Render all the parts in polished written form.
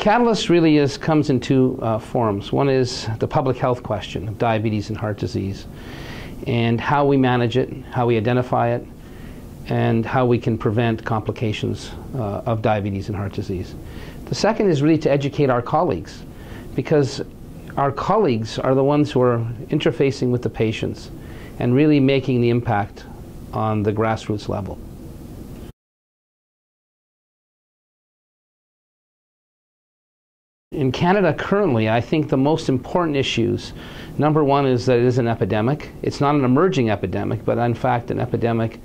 catalyst really comes in two forms. One is the public health question of diabetes and heart disease, and how we manage it, how we identify it, and how we can prevent complications of diabetes and heart disease. The second is really to educate our colleagues, because our colleagues are the ones who are interfacing with the patients and really making the impact on the grassroots level. In Canada currently, I think the most important issues, number one is that it is an epidemic. It's not an emerging epidemic, but in fact an epidemic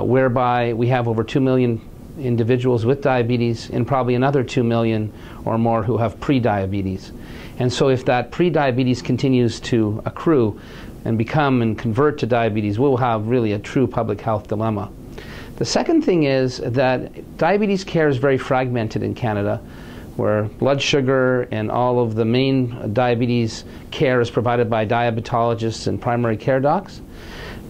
whereby we have over 2 million individuals with diabetes and probably another 2 million or more who have pre-diabetes. And so if that pre-diabetes continues to accrue and become and convert to diabetes, we'll have really a true public health dilemma. The second thing is that diabetes care is very fragmented in Canada, where blood sugar and all of the main diabetes care is provided by diabetologists and primary care docs.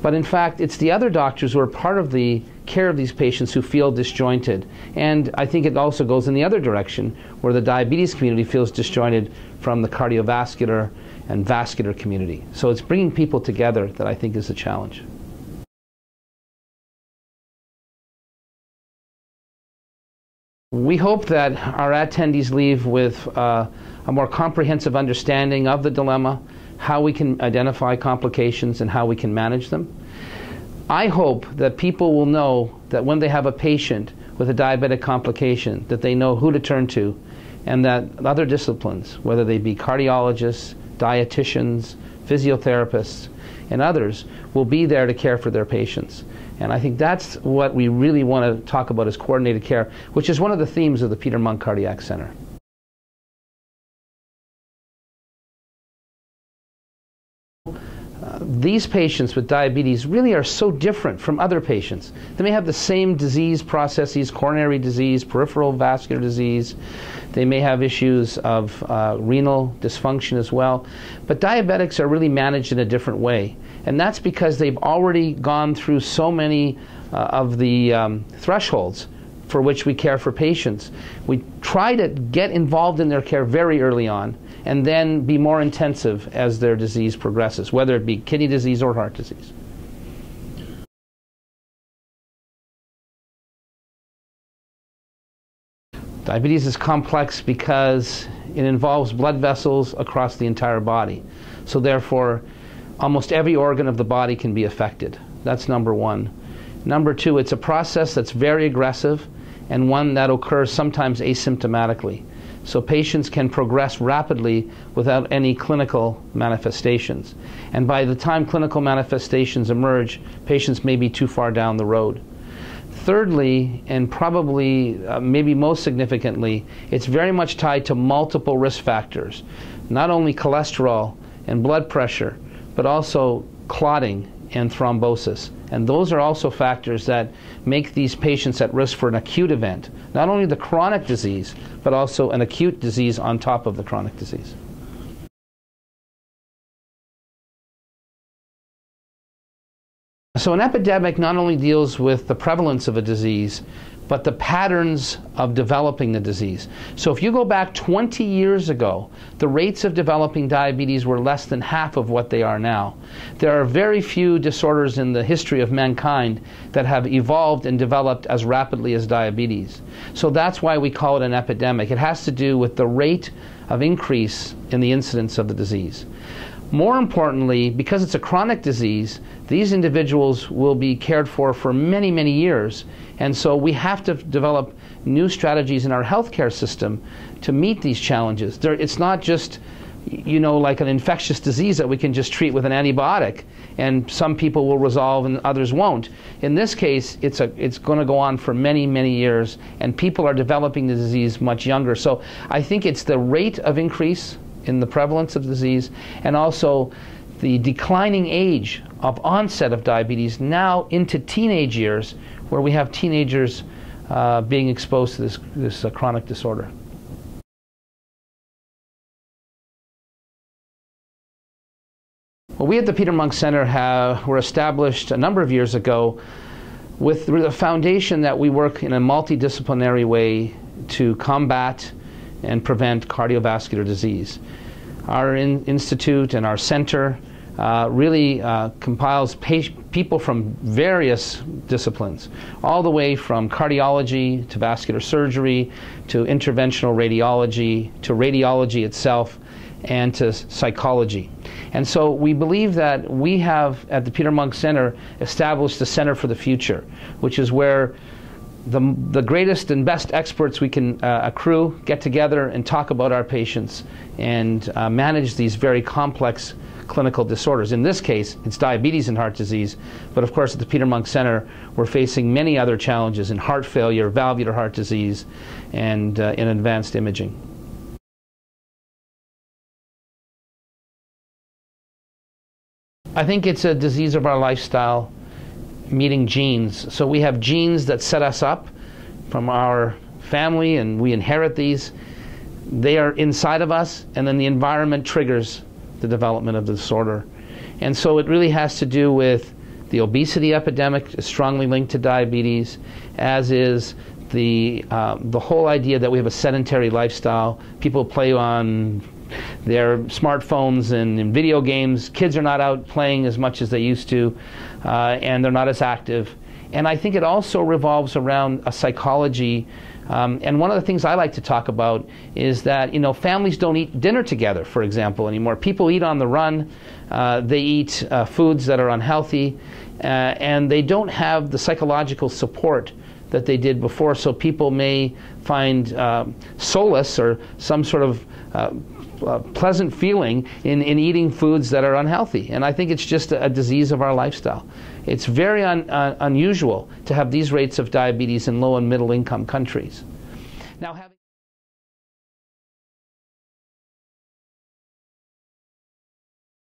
But in fact, it's the other doctors who are part of the care of these patients who feel disjointed. And I think it also goes in the other direction, where the diabetes community feels disjointed from the cardiovascular and vascular community. So it's bringing people together that I think is a challenge. We hope that our attendees leave with a more comprehensive understanding of the dilemma, how we can identify complications and how we can manage them. I hope that people will know that when they have a patient with a diabetic complication, that they know who to turn to, and that other disciplines, whether they be cardiologists, dietitians, physiotherapists, and others, will be there to care for their patients. And I think that's what we really want to talk about, is coordinated care, which is one of the themes of the Peter Munk Cardiac Centre. These patients with diabetes really are so different from other patients. They may have the same disease processes, coronary disease, peripheral vascular disease. They may have issues of renal dysfunction as well. But diabetics are really managed in a different way. And that's because they've already gone through so many of the thresholds for which we care for patients. We try to get involved in their care very early on, and then be more intensive as their disease progresses, whether it be kidney disease or heart disease. Diabetes is complex because it involves blood vessels across the entire body. So therefore, almost every organ of the body can be affected. That's number one. Number two, it's a process that's very aggressive and one that occurs sometimes asymptomatically. So patients can progress rapidly without any clinical manifestations. And by the time clinical manifestations emerge, patients may be too far down the road. Thirdly, and probably maybe most significantly, it's very much tied to multiple risk factors, not only cholesterol and blood pressure, but also clotting and thrombosis. And those are also factors that make these patients at risk for an acute event, not only the chronic disease, but also an acute disease on top of the chronic disease. So an epidemic not only deals with the prevalence of a disease, but the patterns of developing the disease. So if you go back 20 years ago, the rates of developing diabetes were less than half of what they are now. There are very few disorders in the history of mankind that have evolved and developed as rapidly as diabetes. So that's why we call it an epidemic. It has to do with the rate of increase in the incidence of the disease. More importantly, because it's a chronic disease, these individuals will be cared for many, many years. And so we have to develop new strategies in our healthcare system to meet these challenges. It's not just, you know, like an infectious disease that we can just treat with an antibiotic and some people will resolve and others won't. In this case, it's going to go on for many, many years, and people are developing the disease much younger. So I think it's the rate of increase in the prevalence of disease, and also the declining age of onset of diabetes now into teenage years, where we have teenagers being exposed to this chronic disorder. Well, we at the Peter Munk Centre were established a number of years ago with the foundation that we work in a multidisciplinary way to combat and prevent cardiovascular disease. Our institute and our center really compiles people from various disciplines, all the way from cardiology to vascular surgery to interventional radiology to radiology itself and to psychology. And so we believe that we have, at the Peter Munk Center, established the Center for the Future, which is where the greatest and best experts we can accrue get together and talk about our patients and manage these very complex clinical disorders. In this case, it's diabetes and heart disease, but of course at the Peter Munk Center we're facing many other challenges in heart failure, valvular heart disease, and in advanced imaging. I think it's a disease of our lifestyle, meeting genes. So we have genes that set us up from our family, and we inherit these. They are inside of us, and then the environment triggers the development of the disorder. And so it really has to do with the obesity epidemic is strongly linked to diabetes, as is the whole idea that we have a sedentary lifestyle. People play on their smartphones and in video games. Kids are not out playing as much as they used to, and they're not as active. And I think it also revolves around a psychology. And one of the things I like to talk about is that, you know, families don't eat dinner together, for example, anymore. People eat on the run. They eat foods that are unhealthy, and they don't have the psychological support that they did before. So people may find solace or some sort of pleasant feeling in eating foods that are unhealthy. And I think it's just a disease of our lifestyle. It's very unusual to have these rates of diabetes in low and middle income countries. Now, having